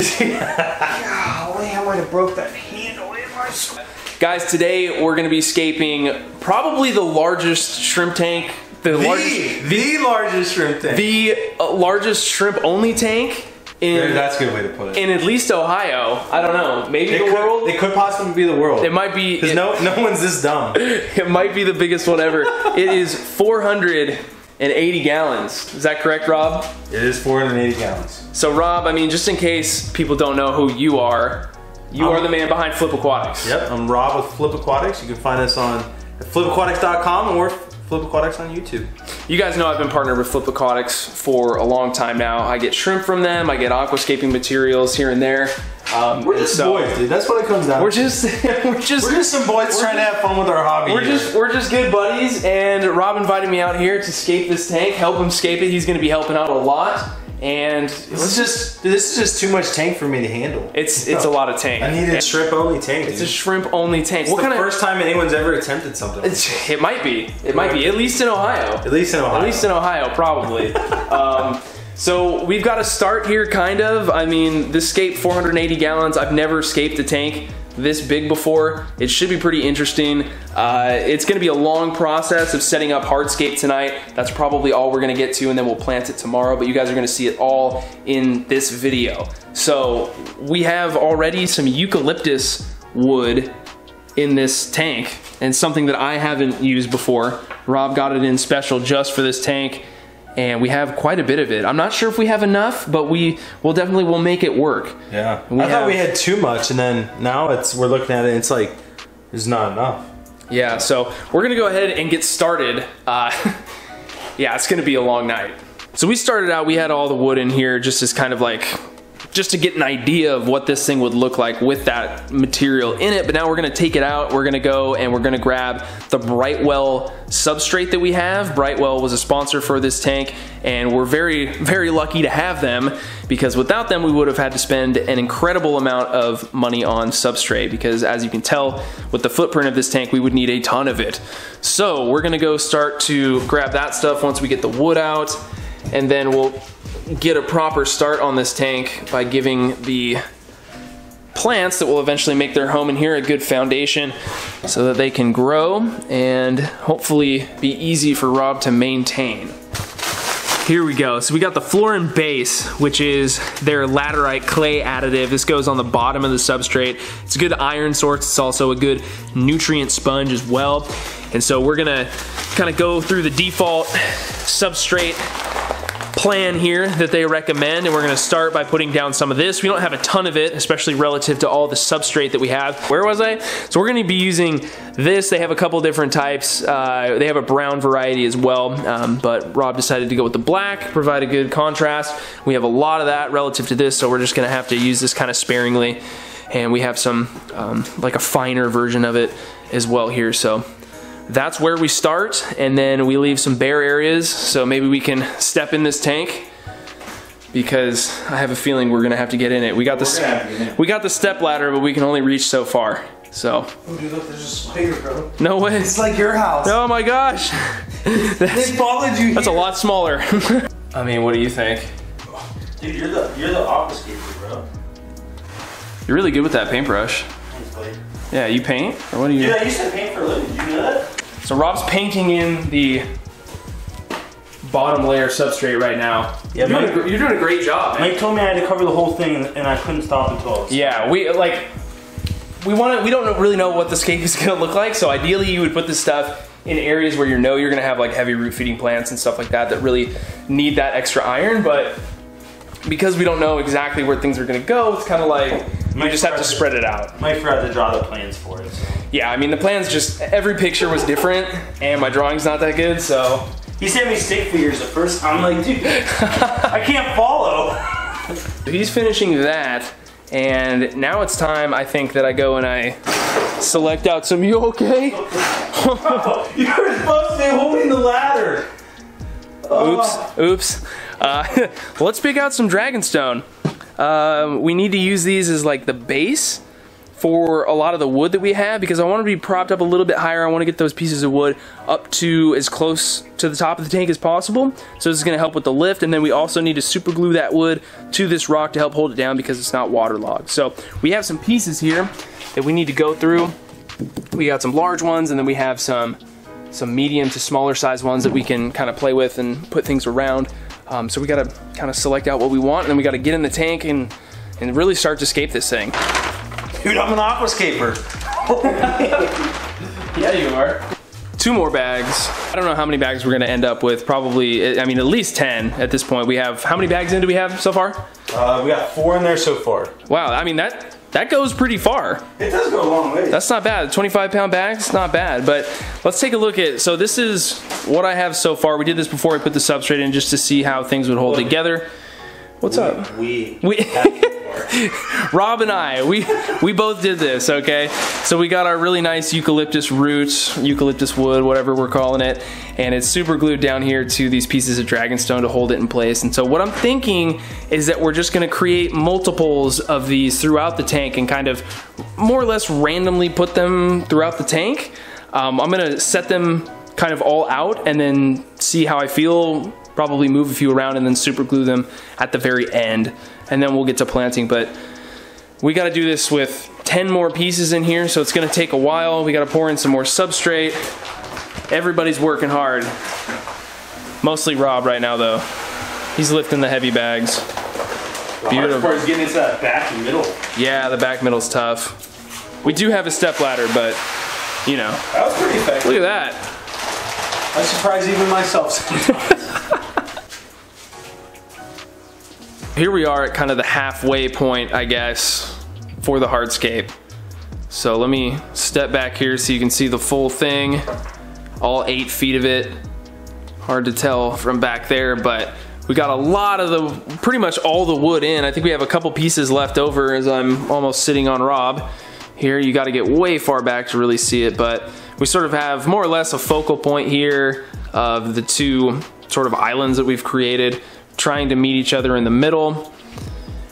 Golly, I might have broke that handle in my sweat. Guys, today we're going to be escaping probably the largest shrimp tank. The largest shrimp tank. The largest shrimp-only tank. Dude, that's a good way to put it. In at least Ohio. I don't know. Maybe the world? It could possibly be the world. It might be. Because no one's this dumb. It might be the biggest one ever. It is 480 gallons. Is that correct, Rob? It is 480 gallons. So, Rob, I mean, just in case people don't know who you are, you are the man behind Flip Aquatics. Yep, I'm Rob with Flip Aquatics. You can find us on flipaquatics.com or Flip Aquatics on YouTube. You guys know I've been partnered with Flip Aquatics for a long time now. I get shrimp from them. I get aquascaping materials here and there. We're just boys, dude. That's what it comes down to. We're just some boys trying to have fun with our hobby. We're just good buddies. And Rob invited me out here to scape this tank, help him scape it. He's going to be helping out a lot. And this is just too much tank for me to handle. It's a lot of tank. I need a shrimp only tank. It's a shrimp only tank. It's the first time anyone's ever attempted something like this. It might be. It might be. At least in Ohio. At least in Ohio. At least in Ohio, probably. So we've got to start here, kind of. I mean, this scaped 480 gallons. I've never scaped a tank this big before. It should be pretty interesting. It's gonna be a long process of setting up hardscape tonight. That's probably all we're gonna get to, and then we'll plant it tomorrow, but you guys are gonna see it all in this video. So we have already some eucalyptus wood in this tank, and something that I haven't used before. Rob got it in special just for this tank, and we have quite a bit of it. I'm not sure if we have enough, but we will definitely will make it work. Yeah, I thought we had too much, and then now we're looking at it and it's like, there's not enough. Yeah, so we're gonna go ahead and get started. Yeah, it's gonna be a long night. So we started out, we had all the wood in here just as kind of like, just to get an idea of what this thing would look like with that material in it. But now we're gonna take it out, we're gonna go and we're gonna grab the Brightwell substrate that we have. Brightwell was a sponsor for this tank, and we're very, very lucky to have them, because without them we would have had to spend an incredible amount of money on substrate, because as you can tell with the footprint of this tank, we would need a ton of it. So we're gonna go start to grab that stuff once we get the wood out, and then we'll get a proper start on this tank by giving the plants that will eventually make their home in here a good foundation so that they can grow and hopefully be easy for Rob to maintain. Here we go. So we got the Fluorite Base, which is their laterite clay additive. This goes on the bottom of the substrate. It's a good iron source. It's also a good nutrient sponge as well. And so we're gonna kind of go through the default substrate plan here that they recommend, and we're gonna start by putting down some of this. We don't have a ton of it, especially relative to all the substrate that we have. Where was I? So we're gonna be using this. They have a couple different types. They have a brown variety as well, but Rob decided to go with the black, provide a good contrast. We have a lot of that relative to this, so we're just gonna have to use this kind of sparingly. And we have some, like a finer version of it as well here, so. That's where we start, and then we leave some bare areas, so maybe we can step in this tank, because I have a feeling we're gonna have to get in it. We got the step ladder, but we can only reach so far. So. Oh, dude, look, there's a spider, bro. No way. It's like your house. Oh my gosh. They followed you. That's here. A lot smaller. I mean, what do you think? Dude, you're the office keeper, bro. You're really good with that paintbrush. Thanks, buddy. Yeah, you paint? Or what do you? Yeah, I used to paint for a living. You know that? So Rob's painting in the bottom layer substrate right now. Yeah, you're doing a great job, man. Mike told me I had to cover the whole thing, and I couldn't stop until I was. Yeah, we don't really know what the scape is gonna look like. So ideally, you would put this stuff in areas where you're gonna have like heavy root feeding plants and stuff like that that really need that extra iron. But because we don't know exactly where things are gonna go, it's kind of like. You just have to spread it out. Mike forgot to draw the plans for it. So. Yeah, I mean the plans just, every picture was different, and my drawing's not that good, so. He sent me stick figures at first. I'm like, dude, I can't follow. He's finishing that, and now it's time, I think, that I go and I select out some, you okay? Oh, you were supposed to be holding the ladder. Oh. Oops. Let's pick out some Dragonstone. We need to use these as like the base for a lot of the wood that we have, because I want to be propped up a little bit higher. I want to get those pieces of wood up to as close to the top of the tank as possible. So this is going to help with the lift, and then we also need to super glue that wood to this rock to help hold it down because it's not waterlogged. So we have some pieces here that we need to go through. We got some large ones, and then we have some medium to smaller size ones that we can kind of play with and put things around. So we got to kind of select out what we want, and then we got to get in the tank and really start to scape this thing. Dude, I'm an aquascaper. Yeah, you are. Two more bags. I don't know how many bags we're gonna end up with. Probably, I mean, at least 10 at this point. We have, how many bags in do we have so far? We got 4 in there so far. Wow, I mean, that goes pretty far. It does go a long way. That's not bad. 25-pound bags, not bad. But let's take a look at, so this is what I have so far. We did this before I put the substrate in just to see how things would hold together. What's up? Rob and I, we both did this, okay? So we got our really nice eucalyptus root, eucalyptus wood, whatever we're calling it, and it's super glued down here to these pieces of Dragonstone to hold it in place. And so what I'm thinking is that we're just gonna create multiples of these throughout the tank and kind of more or less randomly put them throughout the tank. I'm gonna set them kind of all out and then see how I feel, probably move a few around and then super glue them at the very end. And then we'll get to planting, but we gotta do this with 10 more pieces in here, so it's gonna take a while. We gotta pour in some more substrate. Everybody's working hard. Mostly Rob right now though. He's lifting the heavy bags. The hardest part is getting into that back middle. Yeah, the back middle's tough. We do have a step ladder, but you know. That was pretty effective. Look at that. I surprise even myself sometimes. Here we are at kind of the halfway point, I guess, for the hardscape. So let me step back here so you can see the full thing, all 8 feet of it. Hard to tell from back there, but we got a lot of the, pretty much all the wood in. I think we have a couple pieces left over as I'm almost sitting on Rob. Here, you gotta get way far back to really see it, but we sort of have more or less a focal point here of the two sort of islands that we've created, trying to meet each other in the middle.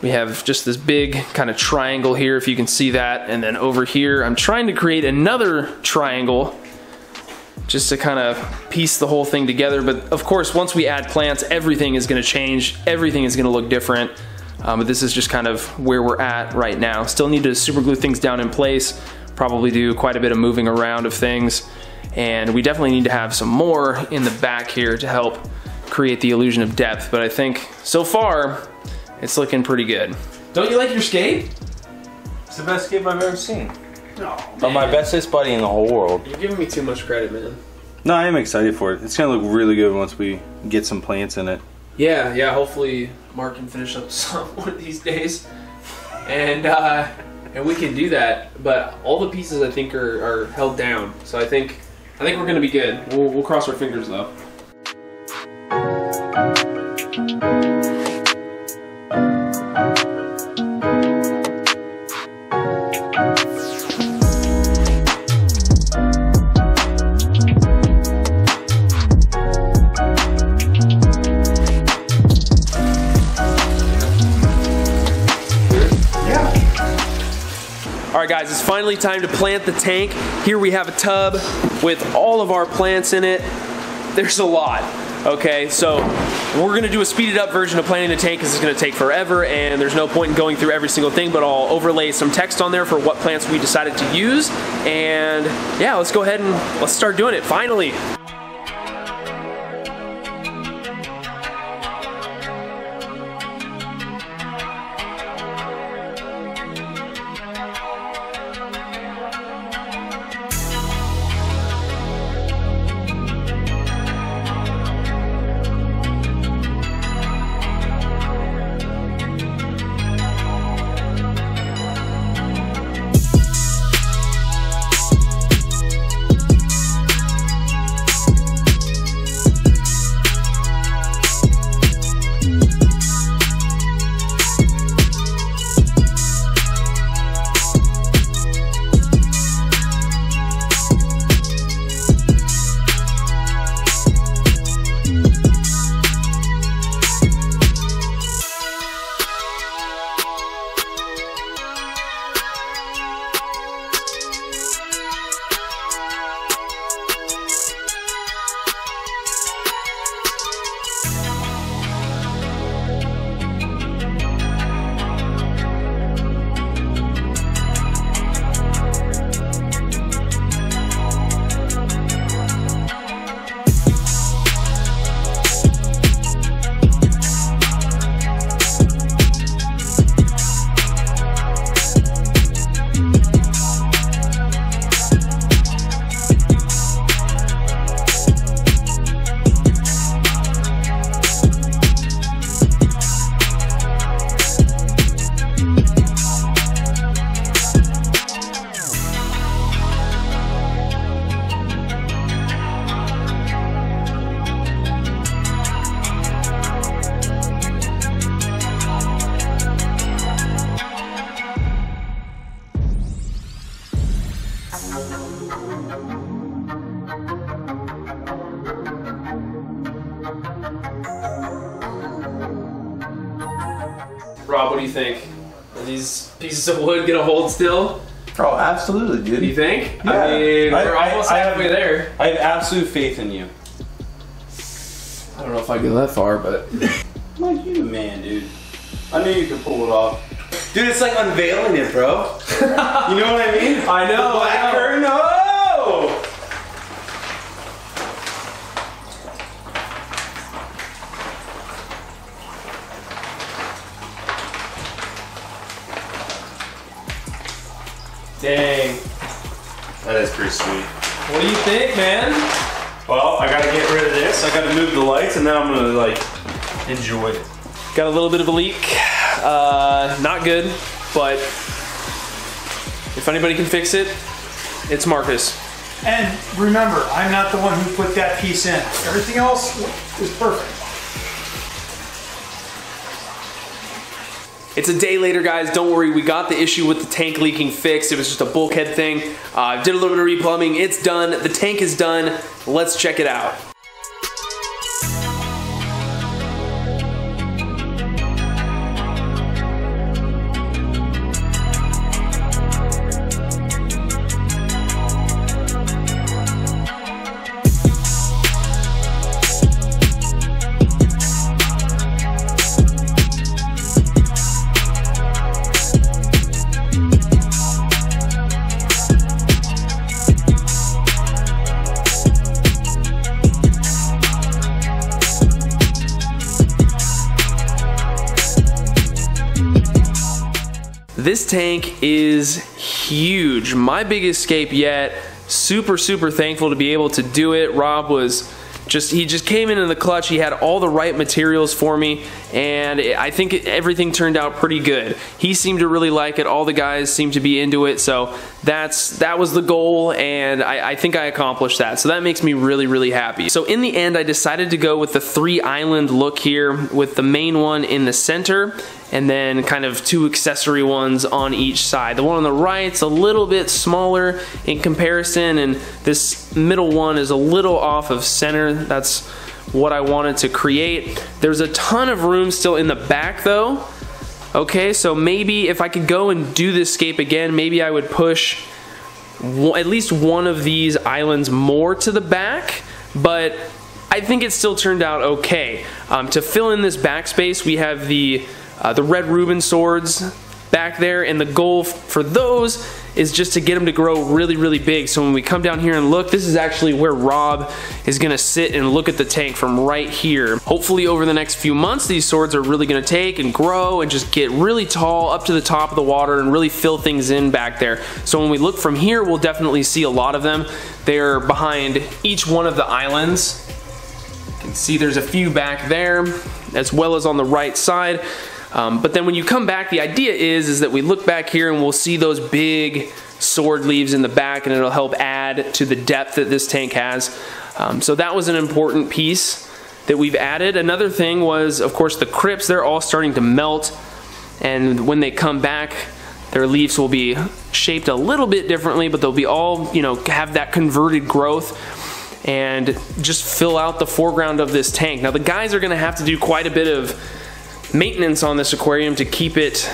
We have just this big kind of triangle here, if you can see that. And then over here, I'm trying to create another triangle just to kind of piece the whole thing together. But of course, once we add plants, everything is gonna change. Everything is gonna look different. But this is just kind of where we're at right now. Still need to super glue things down in place. Probably do quite a bit of moving around of things. And we definitely need to have some more in the back here to help create the illusion of depth, but I think so far it's looking pretty good. Don't you like your scape? It's the best scape I've ever seen. Oh, but my bestest buddy in the whole world. You're giving me too much credit, man. No, I am excited for it. It's gonna look really good once we get some plants in it. Yeah, yeah. Hopefully Mark can finish up some one of these days, and we can do that. But all the pieces I think are held down, so I think we're gonna be good. We'll cross our fingers though. All right guys, it's finally time to plant the tank. Here we have a tub with all of our plants in it. There's a lot, okay? So we're gonna do a speeded up version of planting the tank because it's gonna take forever and there's no point in going through every single thing, but I'll overlay some text on there for what plants we decided to use. And yeah, let's go ahead and let's start doing it, finally. Rob, what do you think? Are these pieces of wood gonna hold still? Oh, absolutely, dude. You think? Yeah. I mean, we're almost halfway there. I have absolute faith in you. I don't know if I get that far, but... Like you, man, dude. I knew you could pull it off. Dude, it's like unveiling it, bro. You know what I mean? I know. The black fern, oh! Dang. That is pretty sweet. What do you think, man? Well, I gotta get rid of this. I gotta move the lights, and then I'm gonna, like, enjoy it. Got a little bit of a leak. Not good, but if anybody can fix it, it's Marcus. And remember, I'm not the one who put that piece in. Everything else is perfect. It's a day later, guys. Don't worry, we got the issue with the tank leaking fixed. It was just a bulkhead thing. Did a little bit of replumbing. It's done. The tank is done. Let's check it out. This tank is huge. My big escape yet. Super, super thankful to be able to do it. Rob was just, he just came in the clutch. He had all the right materials for me, and I think everything turned out pretty good. He seemed to really like it. All the guys seemed to be into it, so that was the goal, and I think I accomplished that. So that makes me really, really happy. So in the end, I decided to go with the three island look here, with the main one in the center, and then kind of two accessory ones on each side. The one on the right's a little bit smaller in comparison, and this middle one is a little off of center. That's what I wanted to create. There's a ton of room still in the back though. Okay, so maybe if I could go and do this scape again, maybe I would push at least one of these islands more to the back, but I think it still turned out okay. To fill in this backspace, we have the red Reuben swords back there, and the goal for those is just to get them to grow really, really big. So when we come down here and look, this is actually where Rob is gonna sit and look at the tank from right here. Hopefully over the next few months, these swords are really gonna take and grow and just get really tall up to the top of the water and really fill things in back there. So when we look from here, we'll definitely see a lot of them. They're behind each one of the islands. You can see there's a few back there, as well as on the right side. But then when you come back, the idea is that we look back here and we'll see those big sword leaves in the back, and it'll help add to the depth that this tank has. So that was an important piece that we've added. Another thing was, of course, the crypts. They're all starting to melt, and when they come back, their leaves will be shaped a little bit differently, but they'll be all, you know, have that converted growth and just fill out the foreground of this tank. Now the guys are gonna have to do quite a bit of maintenance on this aquarium to keep it,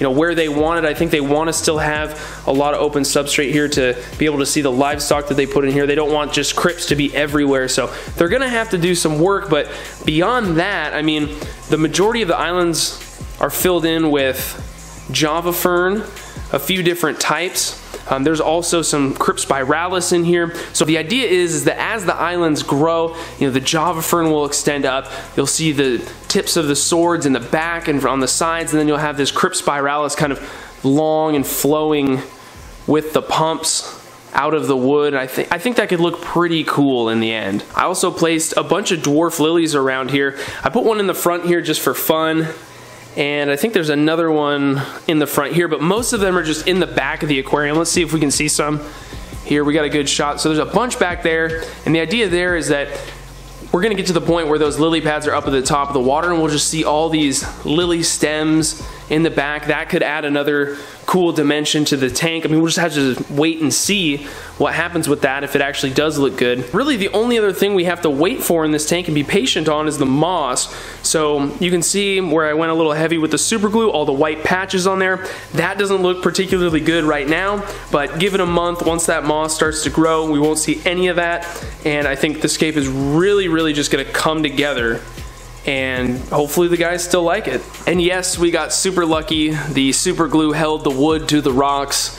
you know, where they want it. I think they want to still have a lot of open substrate here to be able to see the livestock that they put in here. They don't want just crypts to be everywhere, so they're gonna have to do some work. But beyond that, I mean, the majority of the islands are filled in with Java fern, a few different types. There's also some Crypt Spiralis in here. So the idea is that as the islands grow, you know, the Java fern will extend up. You'll see the tips of the swords in the back and on the sides, and then you'll have this Crypt Spiralis kind of long and flowing with the pumps out of the wood. I think that could look pretty cool in the end. I also placed a bunch of dwarf lilies around here. I put one in the front here just for fun, and I think there's another one in the front here, but most of them are just in the back of the aquarium. Let's see if we can see some here. We got a good shot. So there's a bunch back there, and the idea there is that we're gonna get to the point where those lily pads are up at the top of the water, and we'll just see all these lily stems in the back. That could add another cool dimension to the tank. I mean, we'll just have to wait and see what happens with that, if it actually does look good. Really, the only other thing we have to wait for in this tank and be patient on is the moss. So you can see where I went a little heavy with the super glue, all the white patches on there. That doesn't look particularly good right now, but give it a month. Once that moss starts to grow, we won't see any of that. And I think the scape is really just gonna come together, and hopefully the guys still like it. And yes, we got super lucky. The super glue held the wood to the rocks.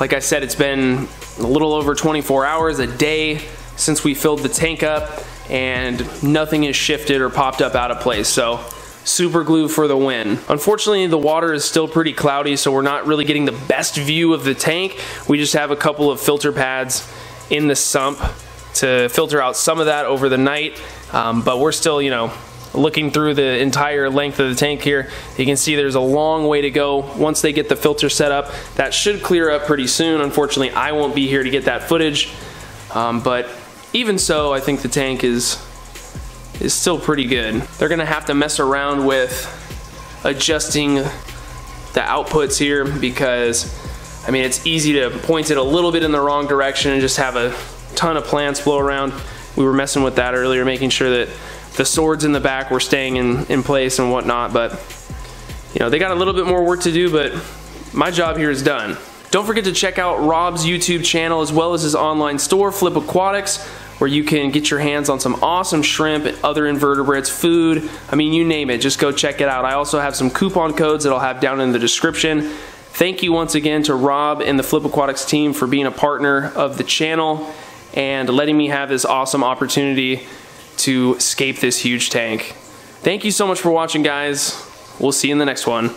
Like I said, it's been a little over 24 hours, a day, since we filled the tank up, and nothing has shifted or popped up out of place. So super glue for the win. Unfortunately, the water is still pretty cloudy, so we're not really getting the best view of the tank. We just have a couple of filter pads in the sump to filter out some of that over the night, but we're still, you know, looking through the entire length of the tank here. You can see there's a long way to go. Once they get the filter set up, that should clear up pretty soon. Unfortunately, I won't be here to get that footage, but even so, I think the tank is still pretty good. They're gonna have to mess around with adjusting the outputs here, because I mean, it's easy to point it a little bit in the wrong direction and just have a ton of plants blow around. We were messing with that earlier, making sure that the swords in the back were staying in place and whatnot, but you know, they got a little bit more work to do, but my job here is done. Don't forget to check out Rob's YouTube channel, as well as his online store, Flip Aquatics, where you can get your hands on some awesome shrimp and other invertebrates, food, I mean, you name it, just go check it out. I also have some coupon codes that I'll have down in the description. Thank you once again to Rob and the Flip Aquatics team for being a partner of the channel and letting me have this awesome opportunity to scape this huge tank. Thank you so much for watching, guys. We'll see you in the next one.